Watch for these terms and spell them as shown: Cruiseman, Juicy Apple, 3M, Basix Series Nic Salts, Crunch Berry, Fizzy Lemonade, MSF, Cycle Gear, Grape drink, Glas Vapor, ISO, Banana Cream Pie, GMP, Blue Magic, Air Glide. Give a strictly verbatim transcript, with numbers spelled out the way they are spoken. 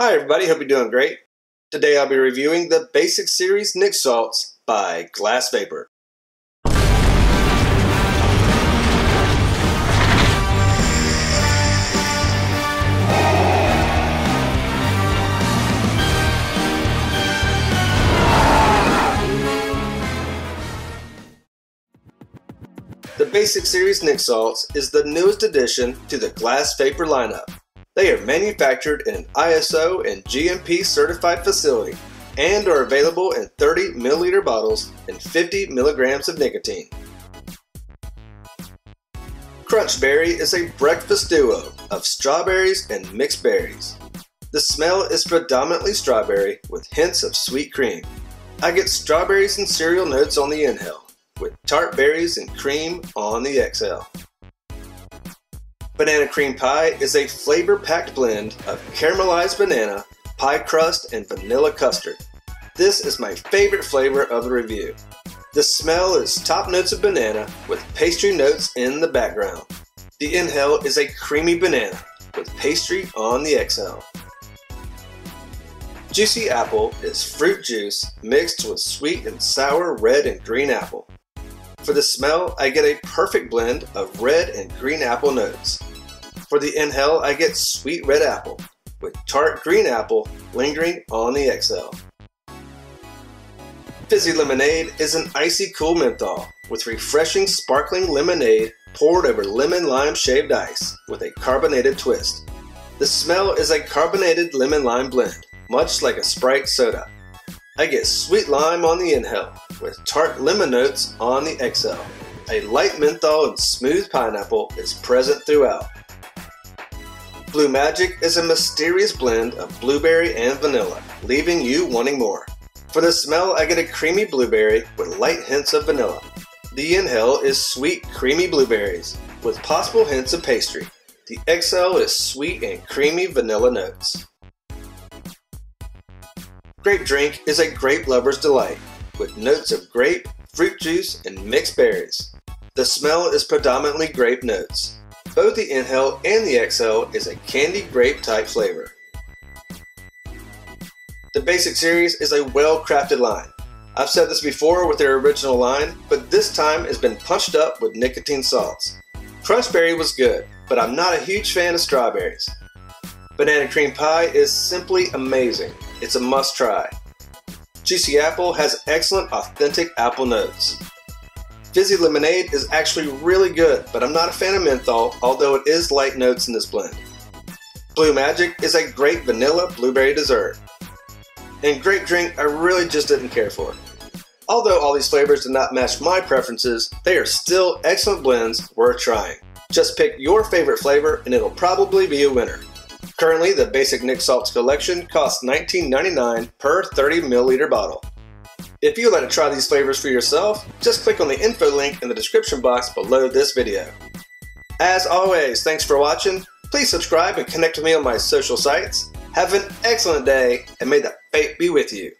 Hi everybody, hope you're doing great. Today I'll be reviewing the Basix Series Nic Salts by Glas Vapor. The Basix Series Nic Salts is the newest addition to the Glas Vapor lineup. They are manufactured in an I S O and G M P certified facility and are available in thirty milliliter bottles and fifty milligrams of nicotine. Crunch Berry is a breakfast duo of strawberries and mixed berries. The smell is predominantly strawberry with hints of sweet cream. I get strawberries and cereal notes on the inhale, with tart berries and cream on the exhale. Banana Cream Pie is a flavor-packed blend of caramelized banana, pie crust, and vanilla custard. This is my favorite flavor of the review. The smell is top notes of banana with pastry notes in the background. The inhale is a creamy banana with pastry on the exhale. Juicy Apple is fruit juice mixed with sweet and sour red and green apple. For the smell, I get a perfect blend of red and green apple notes. For the inhale, I get sweet red apple, with tart green apple lingering on the exhale. Fizzy Lemonade is an icy cool menthol, with refreshing sparkling lemonade poured over lemon-lime shaved ice, with a carbonated twist. The smell is a carbonated lemon-lime blend, much like a Sprite soda. I get sweet lime on the inhale, with tart lemon notes on the exhale. A light menthol and smooth pineapple is present throughout. Blue Magic is a mysterious blend of blueberry and vanilla, leaving you wanting more. For the smell, I get a creamy blueberry with light hints of vanilla. The inhale is sweet, creamy blueberries, with possible hints of pastry. The exhale is sweet and creamy vanilla notes. Grape Drink is a grape lover's delight, with notes of grape, fruit juice, and mixed berries. The smell is predominantly grape notes. Both the inhale and the exhale is a candy grape type flavor. The Basix Series is a well-crafted line. I've said this before with their original line, but this time it's been punched up with nicotine salts. Crunch Berry was good, but I'm not a huge fan of strawberries. Banana Cream Pie is simply amazing. It's a must try. Juicy Apple has excellent authentic apple notes. Fizzy Lemonade is actually really good, but I'm not a fan of menthol, although it is light notes in this blend. Blue Magic is a great vanilla blueberry dessert. And Grape Drink I really just didn't care for. Although all these flavors did not match my preferences, they are still excellent blends worth trying. Just pick your favorite flavor and it'll probably be a winner. Currently, the Basix Nic Salts collection costs nineteen ninety-nine dollars per thirty milliliter bottle. If you would like to try these flavors for yourself, just click on the info link in the description box below this video. As always, thanks for watching. Please subscribe and connect with me on my social sites. Have an excellent day, and may the vape be with you.